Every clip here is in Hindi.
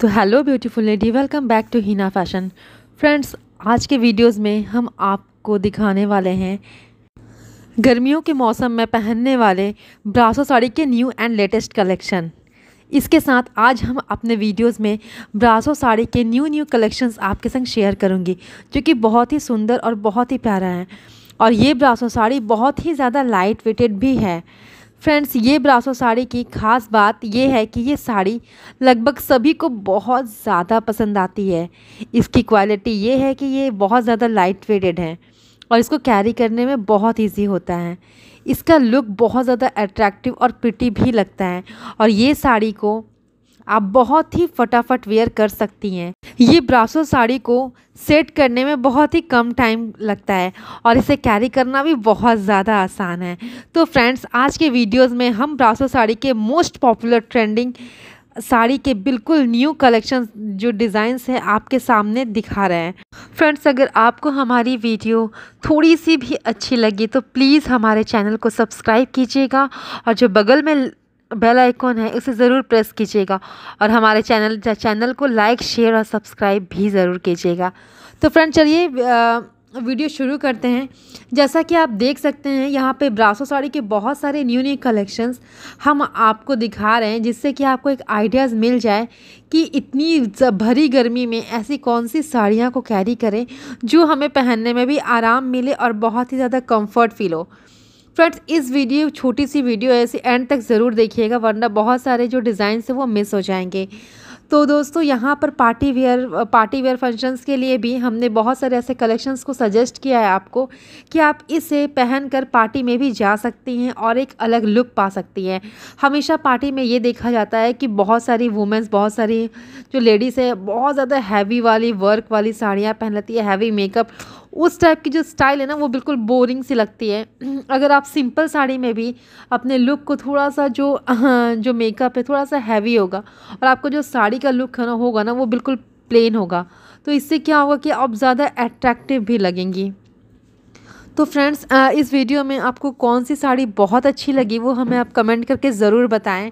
तो hello beautiful lady, welcome back to Hina fashion friends. आज के वीडियोस में हम आपको दिखाने वाले हैं गर्मियों के मौसम में पहनने वाले ब्रासो साड़ी के न्यू एंड लेटेस्ट कलेक्शन। इसके साथ आज हम अपने वीडियोस में ब्रासो साड़ी के न्यू कलेक्शंस आपके संग शेयर करूंगी, जो कि बहुत ही सुंदर और बहुत ही प्यारा है। और ये ब्रासो साड़ी बहुत ही ज़्यादा लाइट वेटेड भी है। फ्रेंड्स, ये ब्रासो साड़ी की ख़ास बात यह है कि ये साड़ी लगभग सभी को बहुत ज़्यादा पसंद आती है। इसकी क्वालिटी ये है कि ये बहुत ज़्यादा लाइट वेटेड है और इसको कैरी करने में बहुत ईजी होता है। इसका लुक बहुत ज़्यादा अट्रैक्टिव और प्रिटी भी लगता है और ये साड़ी को आप बहुत ही फटाफट वेयर कर सकती हैं। ये ब्रासो साड़ी को सेट करने में बहुत ही कम टाइम लगता है और इसे कैरी करना भी बहुत ज़्यादा आसान है। तो फ्रेंड्स, आज के वीडियोस में हम ब्रासो साड़ी के मोस्ट पॉपुलर ट्रेंडिंग साड़ी के बिल्कुल न्यू कलेक्शन जो डिज़ाइंस है आपके सामने दिखा रहे हैं। फ्रेंड्स, अगर आपको हमारी वीडियो थोड़ी सी भी अच्छी लगी तो प्लीज़ हमारे चैनल को सब्सक्राइब कीजिएगा और जो बगल में बेल आइकॉन है उसे ज़रूर प्रेस कीजिएगा और हमारे चैनल को लाइक, शेयर और सब्सक्राइब भी ज़रूर कीजिएगा। तो फ्रेंड्स, चलिए वीडियो शुरू करते हैं। जैसा कि आप देख सकते हैं यहाँ पे ब्रासो साड़ी के बहुत सारे न्यू कलेक्शंस हम आपको दिखा रहे हैं, जिससे कि आपको एक आइडियाज़ मिल जाए कि इतनी भरी गर्मी में ऐसी कौन सी साड़ियाँ को कैरी करें जो हमें पहनने में भी आराम मिले और बहुत ही ज़्यादा कंफर्ट फील हो। फ्रेंड्स, इस वीडियो छोटी सी वीडियो है, इसे एंड तक ज़रूर देखिएगा वरना बहुत सारे जो डिज़ाइंस हैं वो मिस हो जाएंगे। तो दोस्तों, यहाँ पर पार्टी वेयर फंक्शंस के लिए भी हमने बहुत सारे ऐसे कलेक्शंस को सजेस्ट किया है आपको कि आप इसे पहनकर पार्टी में भी जा सकती हैं और एक अलग लुक पा सकती हैं। हमेशा पार्टी में ये देखा जाता है कि बहुत सारी वुमेंस, बहुत सारी जो लेडीज़ है, बहुत ज़्यादा हैवी वाली वर्क वाली साड़ियाँ पहन लेती है, हैवी मेकअप, उस टाइप की जो स्टाइल है ना वो बिल्कुल बोरिंग सी लगती है। अगर आप सिंपल साड़ी में भी अपने लुक को थोड़ा सा जो मेकअप है थोड़ा सा हैवी होगा और आपको जो साड़ी का लुक होगा ना वो बिल्कुल प्लेन होगा, तो इससे क्या होगा कि आप ज़्यादा अट्रैक्टिव भी लगेंगी। तो फ्रेंड्स, इस वीडियो में आपको कौन सी साड़ी बहुत अच्छी लगी वो हमें आप कमेंट करके ज़रूर बताएँ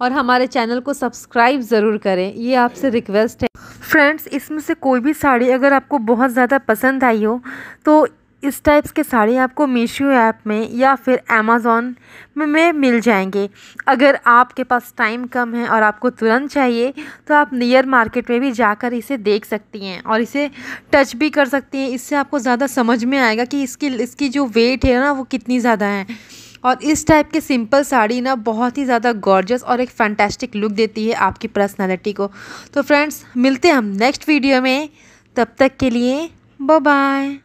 और हमारे चैनल को सब्सक्राइब ज़रूर करें, ये आपसे रिक्वेस्ट है। फ्रेंड्स, इसमें से कोई भी साड़ी अगर आपको बहुत ज़्यादा पसंद आई हो तो इस टाइप्स के साड़ी आपको मीशो ऐप में या फिर अमेज़ॉन में मिल जाएंगे। अगर आपके पास टाइम कम है और आपको तुरंत चाहिए तो आप नियर मार्केट में भी जाकर इसे देख सकती हैं और इसे टच भी कर सकती हैं। इससे आपको ज़्यादा समझ में आएगा कि इसकी जो वेट है ना वो कितनी ज़्यादा है। और इस टाइप के सिंपल साड़ी ना बहुत ही ज़्यादा गॉर्जियस और एक फैंटास्टिक लुक देती है आपकी पर्सनालिटी को। तो फ्रेंड्स, मिलते हैं हम नेक्स्ट वीडियो में, तब तक के लिए बाय बाय।